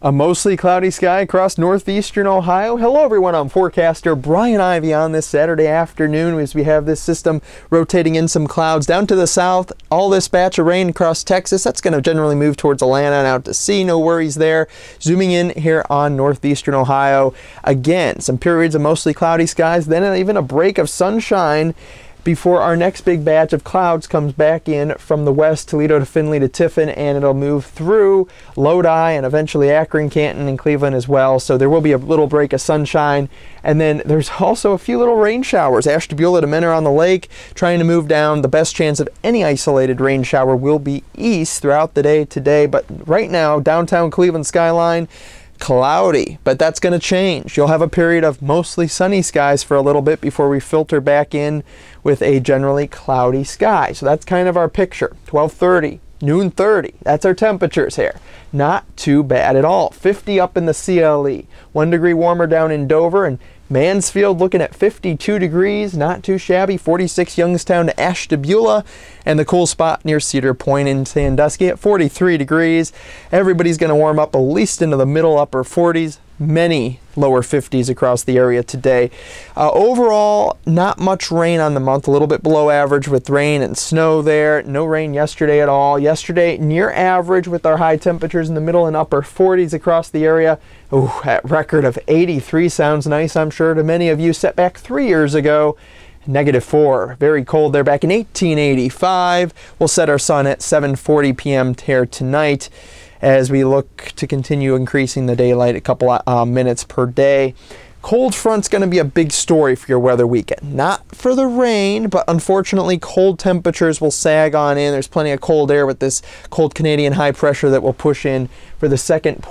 A mostly cloudy sky across northeastern Ohio. Hello everyone, I'm forecaster Brian Ivey on this Saturday afternoon as we have this system rotating in some clouds down to the south. All this batch of rain across Texas, that's going to generally move towards Atlanta and out to sea, no worries there. Zooming in here on northeastern Ohio. Again, some periods of mostly cloudy skies, then even a break of sunshine before our next big batch of clouds comes back in from the west, Toledo to Findlay to Tiffin, and it'll move through Lodi and eventually Akron, Canton, and Cleveland as well. So there will be a little break of sunshine. And then there's also a few little rain showers. Ashtabula to Mentor on the lake, trying to move down. The best chance of any isolated rain shower will be east throughout the day today. But right now, downtown Cleveland skyline, cloudy, but that's going to change. You'll have a period of mostly sunny skies for a little bit before we filter back in with a generally cloudy sky. So that's kind of our picture. 12:30, noon 30. That's our temperatures here. Not too bad at all. 50 up in the CLE. 1 degree warmer down in Dover and Mansfield looking at 52 degrees, not too shabby. 46 Youngstown to Ashtabula, and the cool spot near Cedar Point in Sandusky at 43 degrees. Everybody's going to warm up at least into the middle upper 40s. Many lower 50s across the area today. Overall, not much rain on the month, a little bit below average with rain and snow there. No rain yesterday at all. Yesterday, near average with our high temperatures in the middle and upper 40s across the area. Ooh, that record of 83 sounds nice, I'm sure, to many of you. Set back 3 years ago, -4. Very cold there back in 1885. We'll set our sun at 7:40 p.m. here tonight, as we look to continue increasing the daylight a couple minutes per day. Cold front's going to be a big story for your weather weekend. Not for the rain, but unfortunately cold temperatures will sag on in. There's plenty of cold air with this cold Canadian high pressure that will push in for the second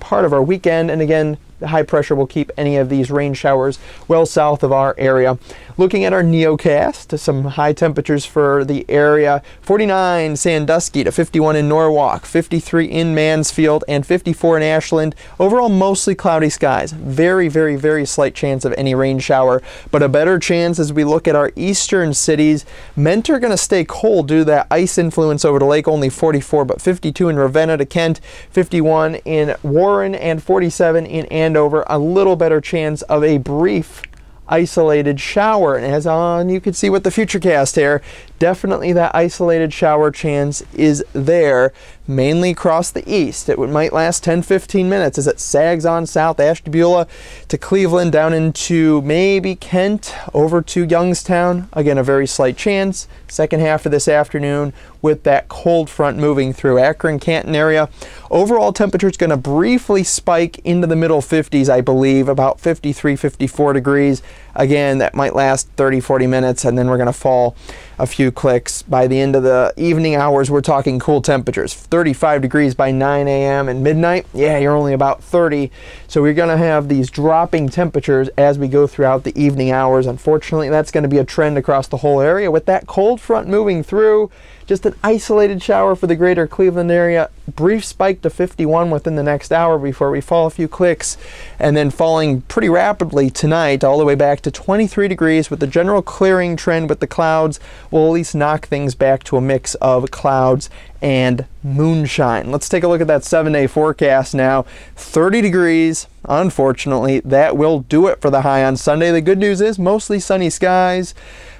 part of our weekend. And again, the high pressure will keep any of these rain showers well south of our area. Looking at our NeoCast, some high temperatures for the area. 49 Sandusky to 51 in Norwalk, 53 in Mansfield, and 54 in Ashland. Overall, mostly cloudy skies. Very, very, very slight chance of any rain shower, but a better chance as we look at our eastern cities. Mentor going to stay cold due to that ice influence over the lake, only 44, but 52 in Ravenna to Kent, 51 in Warren, and 47 in Andover. A little better chance of a brief isolated shower, and as on you can see with the Futurecast here, definitely that isolated shower chance is there, mainly across the east. It might last 10-15 minutes as it sags on south, Ashtabula to Cleveland, down into maybe Kent, over to Youngstown. Again, a very slight chance second half of this afternoon with that cold front moving through Akron, Canton area. Overall temperature is going to briefly spike into the middle 50s, I believe, about 53, 54 degrees. Again, that might last 30-40 minutes, and then we're going to fall a few clicks. By the end of the evening hours, we're talking cool temperatures. 35 degrees by 9 a.m. and midnight. Yeah, you're only about 30. So we're going to have these dropping temperatures as we go throughout the evening hours. Unfortunately, that's going to be a trend across the whole area with that cold front moving through. Just an isolated shower for the greater Cleveland area. Brief spike to 51 within the next hour before we fall a few clicks, and then falling pretty rapidly tonight all the way back to 23 degrees with the general clearing trend with the clouds. We'll at least knock things back to a mix of clouds and moonshine. Let's take a look at that 7-day forecast now. 30 degrees, unfortunately, that will do it for the high on Sunday. The good news is mostly sunny skies,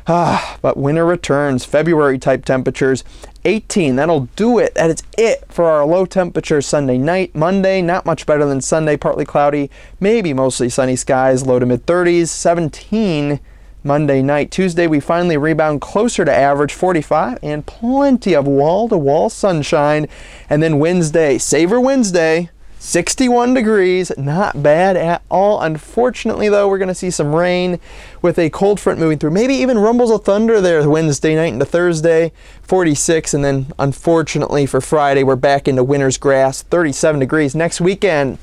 but winter returns, February type temperatures. 18, that'll do it. That is it for our low temperature Sunday night. Monday, not much better than Sunday, partly cloudy, maybe mostly sunny skies, low to mid 30s, 17 Monday night. Tuesday, we finally rebound closer to average, 45, and plenty of wall-to-wall sunshine. And then Wednesday, savor Wednesday, 61 degrees, not bad at all. Unfortunately, though, we're going to see some rain with a cold front moving through. Maybe even rumbles of thunder there Wednesday night into Thursday, 46. And then, unfortunately, for Friday, we're back into winter's grass, 37 degrees. Next weekend,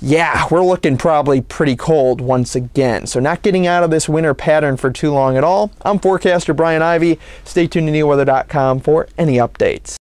yeah, we're looking probably pretty cold once again. So not getting out of this winter pattern for too long at all. I'm forecaster Brian Ivey. Stay tuned to neoweather.com for any updates.